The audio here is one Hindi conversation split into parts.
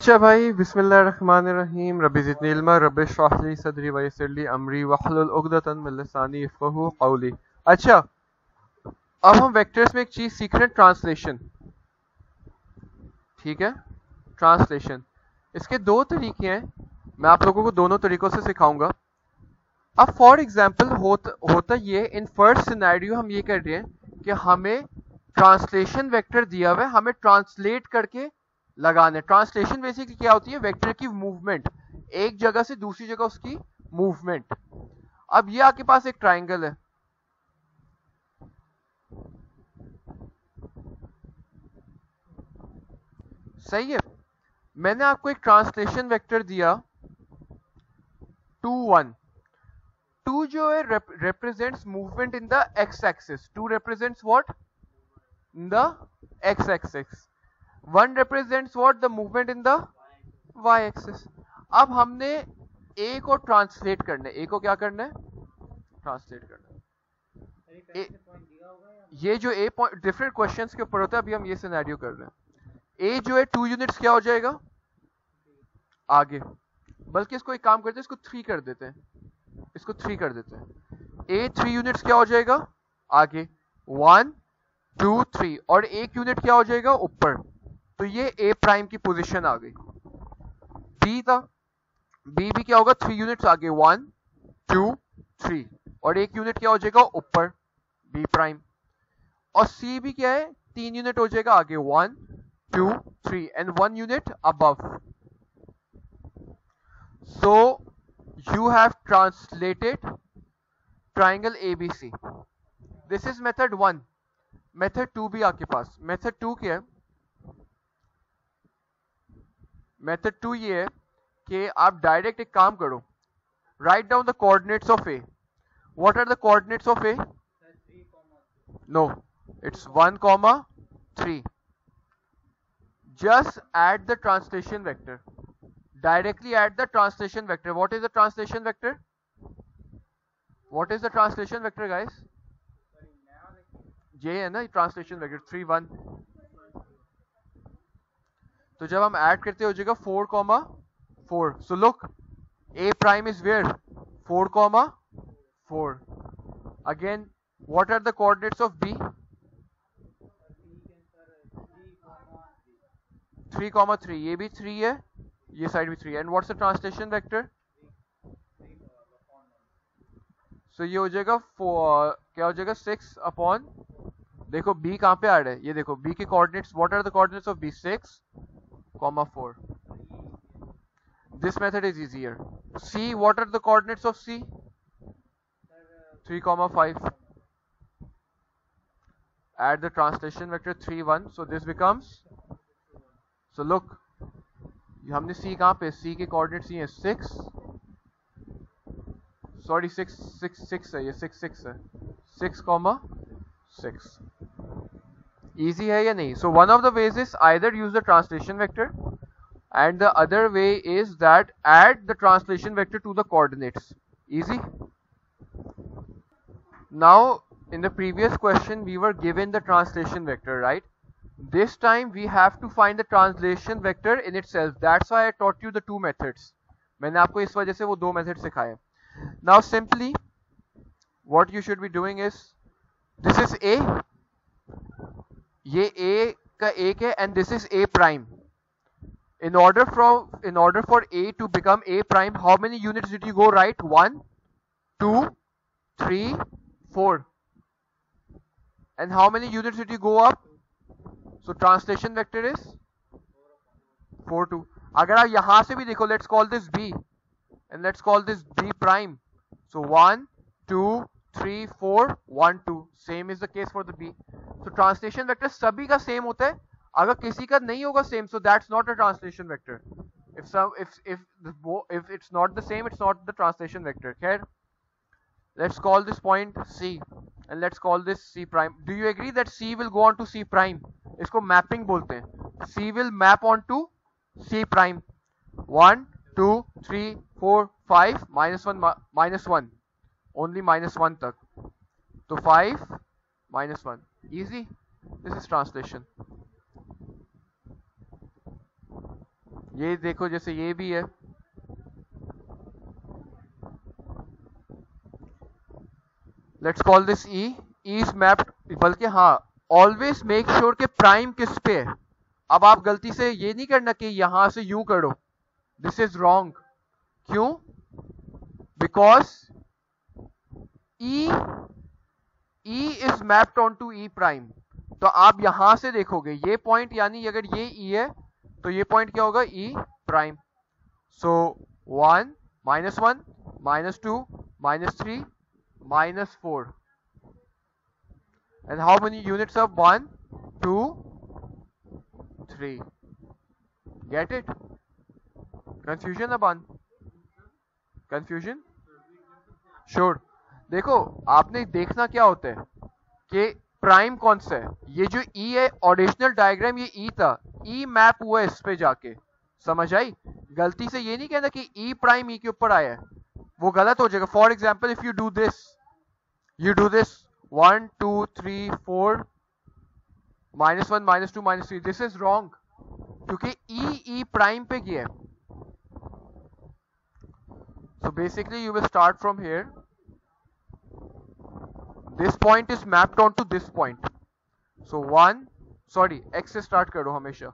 अच्छा भाई, बिस्मिल्लाहिर्रहमानिर्रहीम। रब्बि ज़िदनी इल्मा, रब्बि इश्रह ली सदरी व यस्सिर ली अमरी वहलुल उक़दतन मिन लिसानी यफ़क़हू क़ौली। अच्छा, अब हम वेक्टर्स में एक चीज़ सीख रहे हैं, ट्रांसलेशन। ठीक है, ट्रांसलेशन। इसके दो तरीके हैं, मैं आप लोगों को दोनों तरीक़ों से सिखाऊंगा। अब फॉर एग्जाम्पल होता ये, इन फर्स्ट सिनेरियो हम ये कर रहे हैं कि हमें ट्रांसलेशन वेक्टर दिया हुआ है, हमें ट्रांसलेट करके लगाना। ट्रांसलेशन बेसिकली क्या होती है? वेक्टर की मूवमेंट, एक जगह से दूसरी जगह उसकी मूवमेंट। अब ये आपके पास एक ट्रायंगल है, सही है। मैंने आपको एक ट्रांसलेशन वेक्टर दिया 2 1। 2 जो है represents movement in the X axis. 2 represents what? In the x axis। 1 represents what? The movement in the y axis। अब हमने A को ट्रांसलेट करना है। A को क्या करना है? ट्रांसलेट करना है। ये जो A पॉइंट डिफरेंट क्वेश्चंस के ऊपर होता है, अभी हम ये सिनेरियो कर रहे हैं। A जो है 2 यूनिट्स क्या हो जाएगा आगे, बल्कि इसको एक काम करते हैं, इसको 3 कर देते हैं, इसको 3 कर देते हैं। A 3 यूनिट्स क्या हो जाएगा आगे, 1 2 3, और 1 यूनिट क्या हो जाएगा ऊपर। तो ये A प्राइम की पोजीशन आ गई। B था, B भी क्या होगा 3 यूनिट्स आगे, 1 2 3, और 1 यूनिट क्या हो जाएगा ऊपर, B प्राइम। और C भी क्या है, 3 यूनिट हो जाएगा आगे, 1 2 3, and 1 unit above. So you have translated triangle ABC। This is method 1। Method 2 भी आपके पास। मेथड 2 क्या है? मेथड 2 ये है कि आप डायरेक्ट एक काम करो, right down the coordinates of A. What are the coordinates of A? No, it's 1 3। Just add the translation vector, directly add the translation vector. What is the translation vector? What is the translation vector guys? ये है ना ट्रांसलेशन वेक्टर 3 1। तो जब हम ऐड करते हो जाएगा 4 4। So look, A prime is where, 4 4। Again, what are the coordinates of B? 3 3। ये भी 3 है, ये साइड भी 3 है। And what's the translation vector? So ये हो जाएगा 4, क्या हो जाएगा 6 अपॉन, देखो B कहाँ पे आ रहा है, ये देखो B के coordinates. What are the coordinates of B? 6 4। This method is easier. C, what are the coordinates of C? 3 5। Add the translation vector 3 1, so this becomes, so look, हमने C कहाँ पे, C के कोऑर्डिनेट्स ये 6 है, ये 6 है, 6 6। इजी है या नहीं? So one of the ways is either use the translation vector, and the other way is that add the translation vector to the coordinates. Easy. Now in the previous question we were given the translation vector, right? This time we have to find the translation vector in itself. That's why I taught you the 2 methods. मैंने आपको इस वजह से वो 2 मेथड सिखाए। Now simply what you should be doing is, this is A, ये A का एक है, and this is A prime. In order for A to become A prime, how many units did you go right? 1 2 3 4, and how many units did you go up? So translation vector is 4 2। अगर आप यहां से भी देखो, let's call this B and let's call this B prime. So 1 2 3 4 1 2, same is the case for the B। So translation vector सभी का सेम होता है, अगर किसी का नहीं होगा same, so that's not a translation vector. If it's not the same, it's not the translation vector. खैर, let's call this point C and let's call this C prime. Do you agree that C will go on to C prime? इसको मैपिंग बोलते हैं। C will map on to C prime. 1 2 3 4 5, -1 only, -1 तक, तो 5 -1। इजी। This is translation. ये देखो जैसे ये भी है, let's call this E, E is mapped, बल्कि हाँ ऑलवेज मेक श्योर के प्राइम किस पे है। अब आप गलती से ये नहीं करना कि यहां से यू करो, दिस इज रॉन्ग, क्यों? Because E E is mapped on to E prime. तो आप यहां से देखोगे ये पॉइंट, यानी अगर ये ई है तो ये पॉइंट क्या होगा, E prime. So 1 -1 -2 -3 -4 and how many units of 1 2 3। Get it? Confusion अपन, कंफ्यूजन श्योर? देखो आपने देखना क्या होता है कि प्राइम कौन सा है। ये जो ई है ऑर्डिनल डायग्राम ये ई था, ई मैप हुआ इस पे जाके, समझ आई? गलती से ये नहीं कहना कि ई प्राइम ई के ऊपर आया है, वो गलत हो जाएगा। For example if you do this 1 2 3 4 -1 -2 -3, this is wrong क्योंकि ई प्राइम पे गया है। So basically you will start from here. This point is mapped onto this point. So x से start करो हमेशा।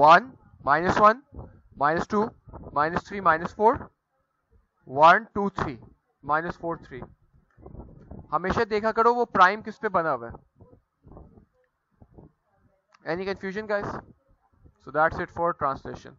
(1 -1 -2 -3 -4) (1 2 3 -4 3). हमेशा देखा करो वो प्राइम किस पे बना हुआ है। Any confusion guys? So that's it for translation.